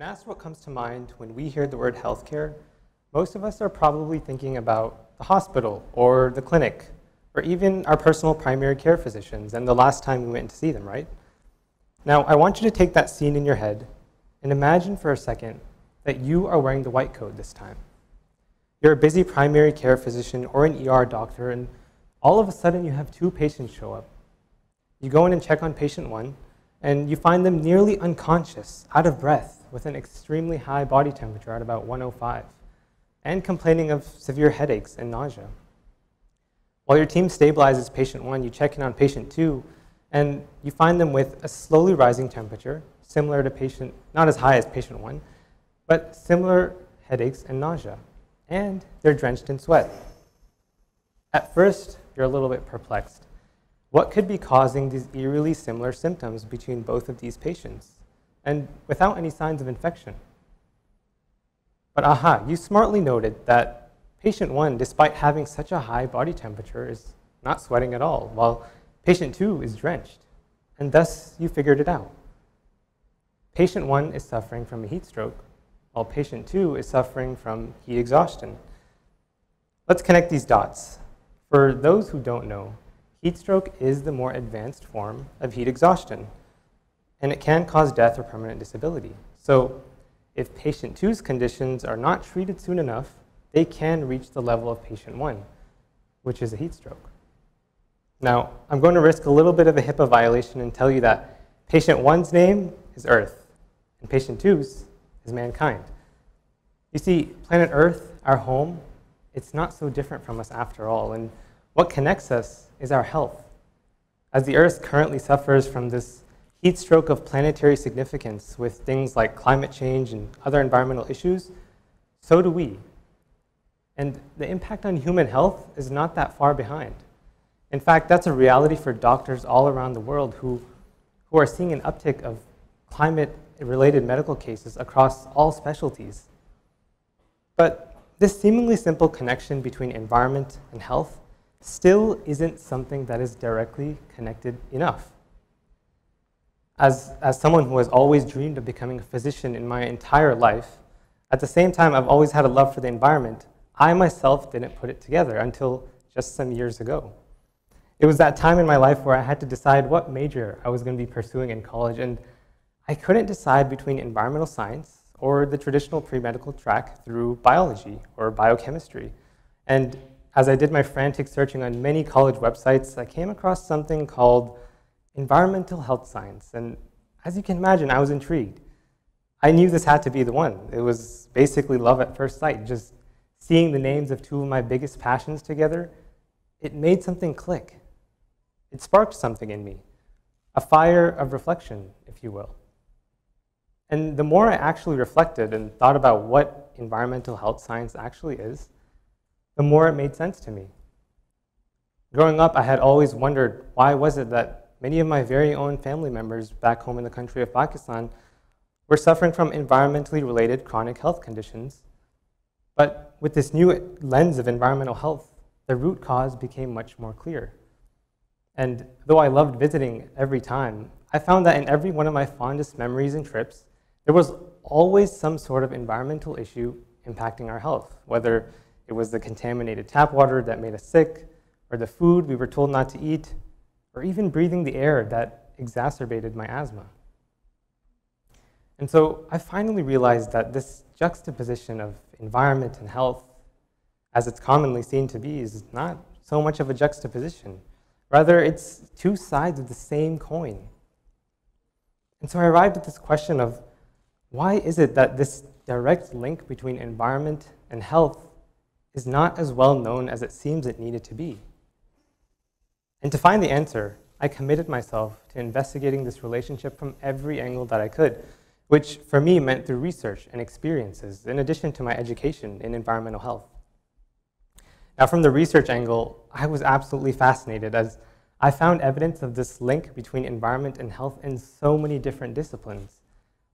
When asked what comes to mind when we hear the word healthcare, most of us are probably thinking about the hospital or the clinic, or even our personal primary care physicians and the last time we went to see them, right? Now, I want you to take that scene in your head and imagine for a second that you are wearing the white coat this time. You're a busy primary care physician or an ER doctor, and all of a sudden you have two patients show up. You go in and check on patient one, and you find them nearly unconscious, out of breath, with an extremely high body temperature at about 105, and complaining of severe headaches and nausea. While your team stabilizes patient one, you check in on patient two, and you find them with a slowly rising temperature, similar to patient, not as high as patient one, but similar headaches and nausea, and they're drenched in sweat. At first, you're a little bit perplexed. What could be causing these eerily similar symptoms between both of these patients, and without any signs of infection? But aha, you smartly noted that patient one, despite having such a high body temperature, is not sweating at all, while patient two is drenched, and thus you figured it out. Patient one is suffering from a heat stroke, while patient two is suffering from heat exhaustion. Let's connect these dots. For those who don't know, heat stroke is the more advanced form of heat exhaustion, and it can cause death or permanent disability. So if patient two's conditions are not treated soon enough, they can reach the level of patient one, which is a heat stroke. Now, I'm going to risk a little bit of a HIPAA violation and tell you that patient one's name is Earth, and patient two's is mankind. You see, planet Earth, our home, it's not so different from us after all, and what connects us is our health. As the Earth currently suffers from this heat stroke of planetary significance with things like climate change and other environmental issues, so do we. And the impact on human health is not that far behind. In fact, that's a reality for doctors all around the world who are seeing an uptick of climate-related medical cases across all specialties. But this seemingly simple connection between environment and health still isn't something that is directly connected enough. As someone who has always dreamed of becoming a physician in my entire life, at the same time I've always had a love for the environment, I myself didn't put it together until just some years ago. It was that time in my life where I had to decide what major I was going to be pursuing in college, and I couldn't decide between environmental science or the traditional pre-medical track through biology or biochemistry. And as I did my frantic searching on many college websites, I came across something called environmental health science. And as you can imagine, I was intrigued. I knew this had to be the one. It was basically love at first sight. Just seeing the names of two of my biggest passions together, it made something click. It sparked something in me, a fire of reflection, if you will. And the more I actually reflected and thought about what environmental health science actually is, the more it made sense to me. Growing up, I had always wondered, why was it that many of my very own family members back home in the country of Pakistan were suffering from environmentally related chronic health conditions? But with this new lens of environmental health, the root cause became much more clear. And though I loved visiting every time, I found that in every one of my fondest memories and trips, there was always some sort of environmental issue impacting our health, whether it was the contaminated tap water that made us sick, or the food we were told not to eat, or even breathing the air that exacerbated my asthma. And so I finally realized that this juxtaposition of environment and health, as it's commonly seen to be, is not so much of a juxtaposition. Rather, it's two sides of the same coin. And so I arrived at this question of, why is it that this direct link between environment and health is not as well known as it seems it needed to be? And to find the answer, I committed myself to investigating this relationship from every angle that I could, which for me meant through research and experiences, in addition to my education in environmental health. Now, from the research angle, I was absolutely fascinated as I found evidence of this link between environment and health in so many different disciplines.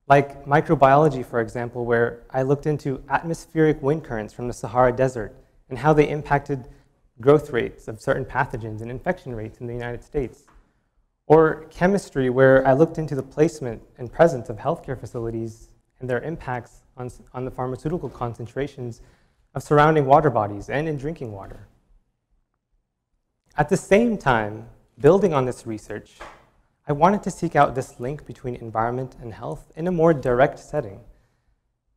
Like microbiology, for example, where I looked into atmospheric wind currents from the Sahara Desert and how they impacted growth rates of certain pathogens and infection rates in the United States. Or chemistry, where I looked into the placement and presence of healthcare facilities and their impacts on the pharmaceutical concentrations of surrounding water bodies and in drinking water. At the same time, building on this research, I wanted to seek out this link between environment and health in a more direct setting.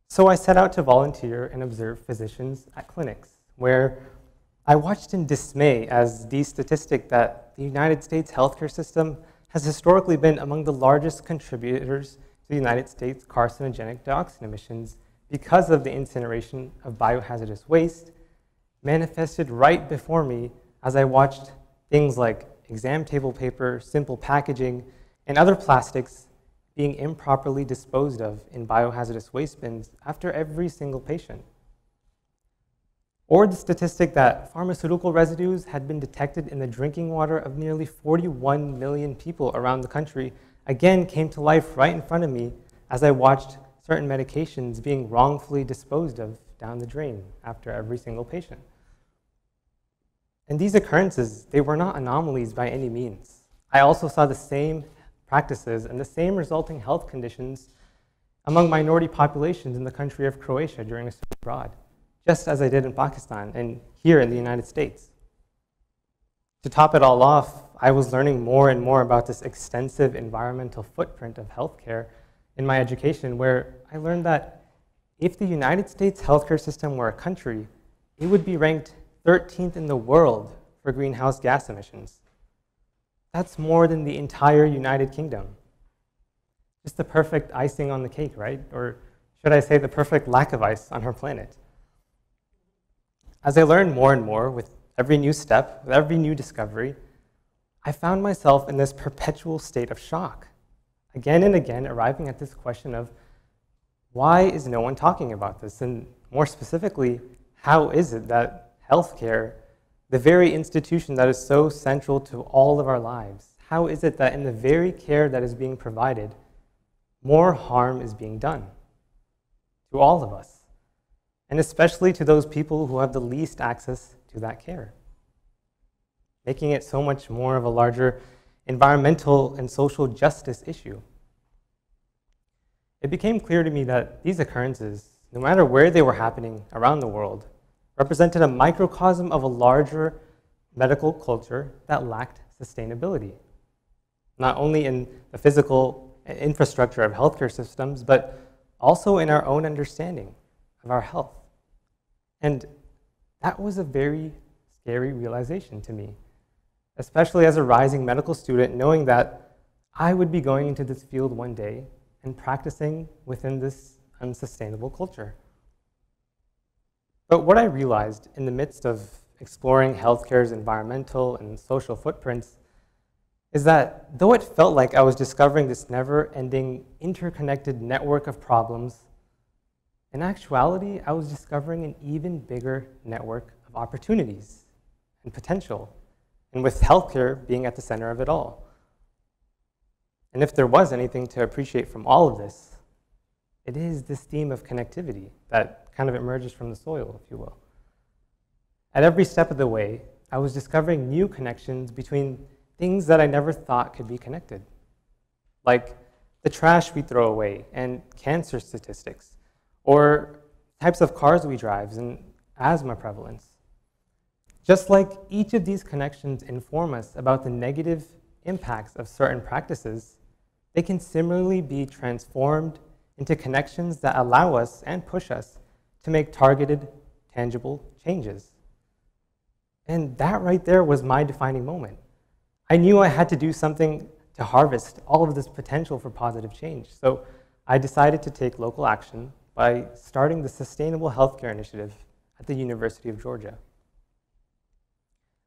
So I set out to volunteer and observe physicians at clinics, where I watched in dismay as the statistic that the United States healthcare system has historically been among the largest contributors to the United States carcinogenic dioxin emissions because of the incineration of biohazardous waste, manifested right before me as I watched things like exam table paper, simple packaging, and other plastics being improperly disposed of in biohazardous waste bins after every single patient. Or the statistic that pharmaceutical residues had been detected in the drinking water of nearly 41 million people around the country again came to life right in front of me as I watched certain medications being wrongfully disposed of down the drain after every single patient. And these occurrences, they were not anomalies by any means. I also saw the same practices and the same resulting health conditions among minority populations in the country of Croatia during a study abroad, just as I did in Pakistan and here in the United States. To top it all off, I was learning more and more about this extensive environmental footprint of healthcare in my education, where I learned that if the United States healthcare system were a country, it would be ranked 13th in the world for greenhouse gas emissions. That's more than the entire United Kingdom. Just the perfect icing on the cake, right? Or should I say the perfect lack of ice on our planet. As I learned more and more with every new step, with every new discovery, I found myself in this perpetual state of shock, again and again arriving at this question of why is no one talking about this? And more specifically, how is it that healthcare, the very institution that is so central to all of our lives, how is it that in the very care that is being provided, more harm is being done to all of us, and especially to those people who have the least access to that care, making it so much more of a larger environmental and social justice issue? It became clear to me that these occurrences, no matter where they were happening around the world, represented a microcosm of a larger medical culture that lacked sustainability, not only in the physical infrastructure of healthcare systems, but also in our own understanding of our health. And that was a very scary realization to me, especially as a rising medical student, knowing that I would be going into this field one day and practicing within this unsustainable culture. But what I realized in the midst of exploring healthcare's environmental and social footprints is that though it felt like I was discovering this never-ending interconnected network of problems, in actuality, I was discovering an even bigger network of opportunities and potential, and with healthcare being at the center of it all. And if there was anything to appreciate from all of this, it is this theme of connectivity that kind of emerges from the soil, if you will. At every step of the way, I was discovering new connections between things that I never thought could be connected, like the trash we throw away and cancer statistics, or types of cars we drive and asthma prevalence. Just like each of these connections inform us about the negative impacts of certain practices, they can similarly be transformed into connections that allow us and push us to make targeted, tangible changes. And that right there was my defining moment. I knew I had to do something to harvest all of this potential for positive change. So I decided to take local action by starting the Sustainable Healthcare Initiative at the University of Georgia.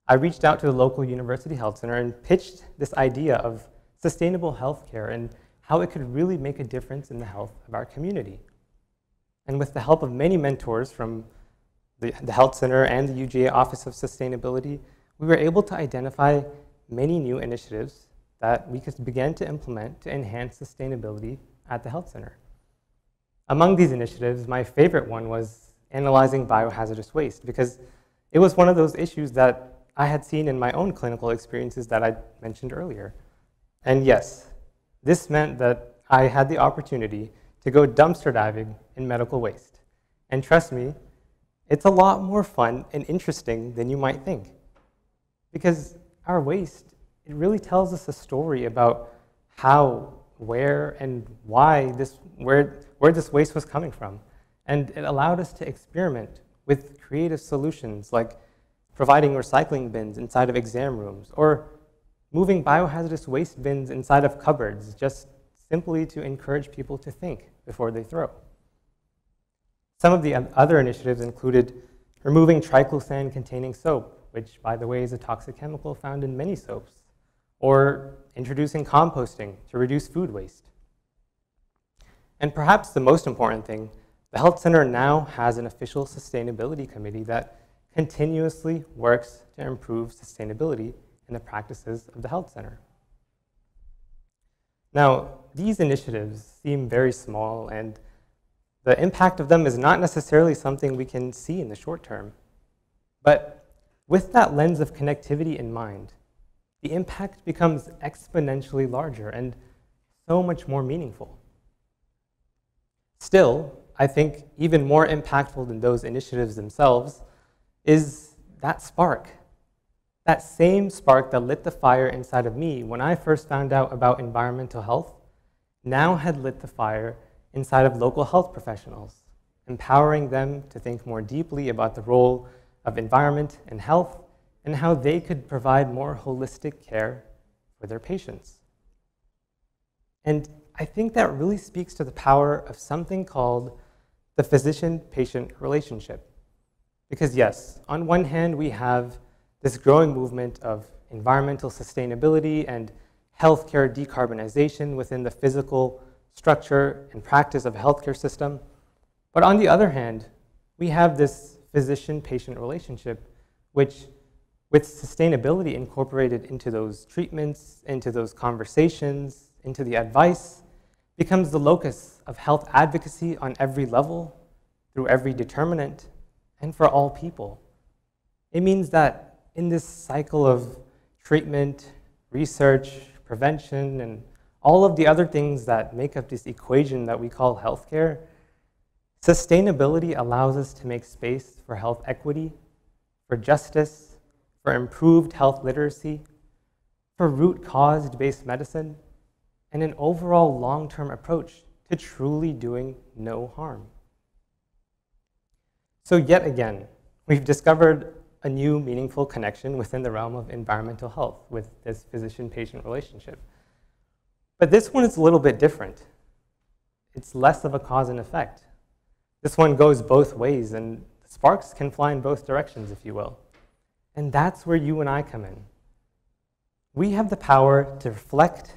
I reached out to the local university health center and pitched this idea of sustainable healthcare and how it could really make a difference in the health of our community. And with the help of many mentors from the Health Center and the UGA Office of Sustainability, we were able to identify many new initiatives that we could begin to implement to enhance sustainability at the Health Center. Among these initiatives, my favorite one was analyzing biohazardous waste, because it was one of those issues that I had seen in my own clinical experiences that I mentioned earlier. And yes, this meant that I had the opportunity to go dumpster diving in medical waste. And trust me, it's a lot more fun and interesting than you might think. Because our waste, it really tells us a story about how, where, and why this, where this waste was coming from. And it allowed us to experiment with creative solutions like providing recycling bins inside of exam rooms, or moving biohazardous waste bins inside of cupboards, just simply to encourage people to think before they throw. Some of the other initiatives included removing triclosan-containing soap, which, by the way, is a toxic chemical found in many soaps, or introducing composting to reduce food waste. And perhaps the most important thing, the Health Center now has an official sustainability committee that continuously works to improve sustainability in the practices of the Health Center. Now, these initiatives seem very small, and the impact of them is not necessarily something we can see in the short term. But with that lens of connectivity in mind, the impact becomes exponentially larger and so much more meaningful. Still, I think even more impactful than those initiatives themselves is that spark. That same spark that lit the fire inside of me when I first found out about environmental health now had lit the fire inside of local health professionals, empowering them to think more deeply about the role of environment and health and how they could provide more holistic care for their patients. And I think that really speaks to the power of something called the physician-patient relationship. Because yes, on one hand, we have this growing movement of environmental sustainability and healthcare decarbonization within the physical structure and practice of a healthcare system. But on the other hand, we have this physician-patient relationship, which with sustainability incorporated into those treatments, into those conversations, into the advice, becomes the locus of health advocacy on every level, through every determinant, and for all people. It means that in this cycle of treatment, research, prevention, and all of the other things that make up this equation that we call healthcare, sustainability allows us to make space for health equity, for justice, for improved health literacy, for root cause-based medicine, and an overall long-term approach to truly doing no harm. So yet again, we've discovered a new meaningful connection within the realm of environmental health with this physician-patient relationship. But this one is a little bit different. It's less of a cause and effect. This one goes both ways, and sparks can fly in both directions, if you will. And that's where you and I come in. We have the power to reflect,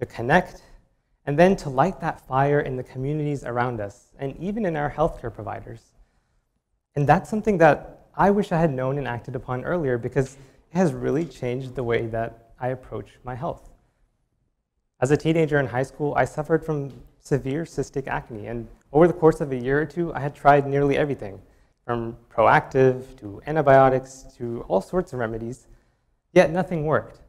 to connect, and then to light that fire in the communities around us, and even in our healthcare providers. And that's something that I wish I had known and acted upon earlier, because it has really changed the way that I approach my health. As a teenager in high school, I suffered from severe cystic acne, and over the course of a year or two, I had tried nearly everything, from Proactiv to antibiotics to all sorts of remedies, yet nothing worked.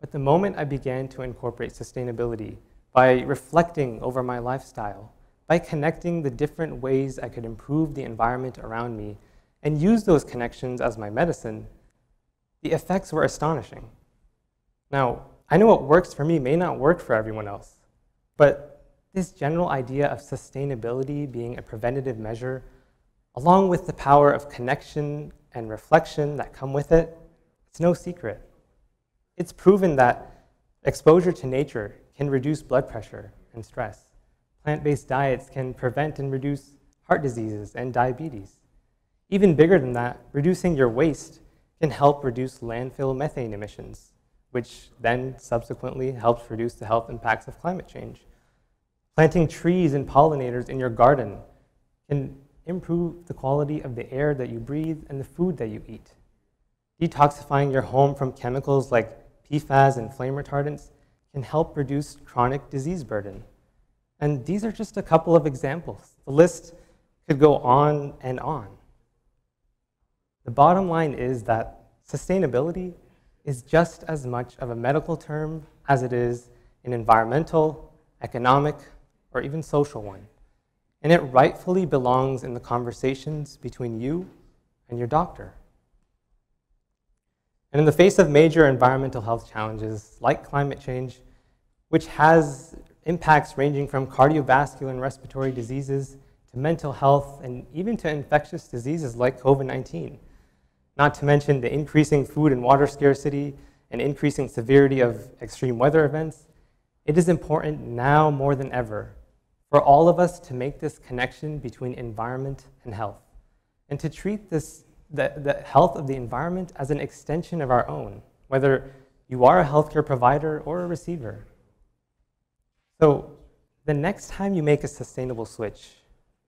But the moment I began to incorporate sustainability by reflecting over my lifestyle, by connecting the different ways I could improve the environment around me and use those connections as my medicine, the effects were astonishing. Now, I know what works for me may not work for everyone else, but this general idea of sustainability being a preventative measure, along with the power of connection and reflection that come with it, it's no secret. It's proven that exposure to nature can reduce blood pressure and stress. Plant-based diets can prevent and reduce heart diseases and diabetes. Even bigger than that, reducing your waste can help reduce landfill methane emissions, which then subsequently helps reduce the health impacts of climate change. Planting trees and pollinators in your garden can improve the quality of the air that you breathe and the food that you eat. Detoxifying your home from chemicals like PFAS and flame retardants can help reduce chronic disease burden. And these are just a couple of examples. The list could go on and on. The bottom line is that sustainability is just as much of a medical term as it is an environmental, economic, or even social one, and it rightfully belongs in the conversations between you and your doctor. And in the face of major environmental health challenges like climate change, which has impacts ranging from cardiovascular and respiratory diseases to mental health and even to infectious diseases like COVID-19, not to mention the increasing food and water scarcity and increasing severity of extreme weather events, it is important now more than ever for all of us to make this connection between environment and health, and to treat the health of the environment as an extension of our own, whether you are a healthcare provider or a receiver. So the next time you make a sustainable switch,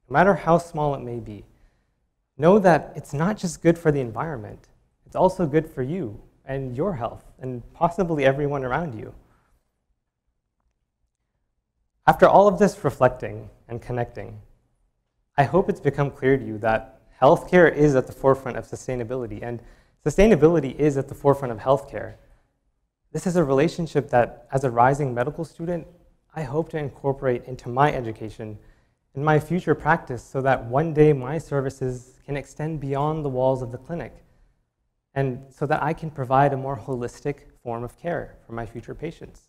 no matter how small it may be, know that it's not just good for the environment, it's also good for you and your health and possibly everyone around you. After all of this reflecting and connecting, I hope it's become clear to you that healthcare is at the forefront of sustainability, and sustainability is at the forefront of healthcare. This is a relationship that, as a rising medical student, I hope to incorporate into my education and my future practice so that one day my services can extend beyond the walls of the clinic, and so that I can provide a more holistic form of care for my future patients.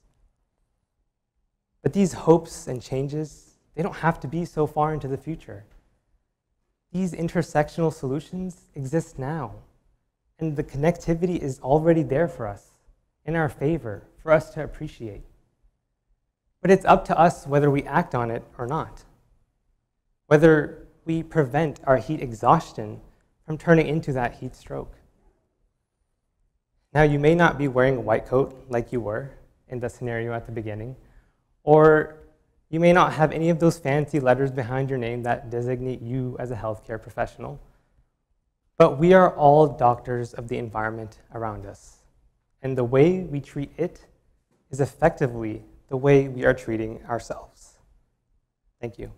But these hopes and changes, they don't have to be so far into the future. These intersectional solutions exist now, and the connectivity is already there for us, in our favor, for us to appreciate. But it's up to us whether we act on it or not, whether we prevent our heat exhaustion from turning into that heat stroke. Now, you may not be wearing a white coat like you were in the scenario at the beginning, or you may not have any of those fancy letters behind your name that designate you as a healthcare professional, but we are all doctors of the environment around us, and the way we treat it is effectively the way we are treating ourselves. Thank you.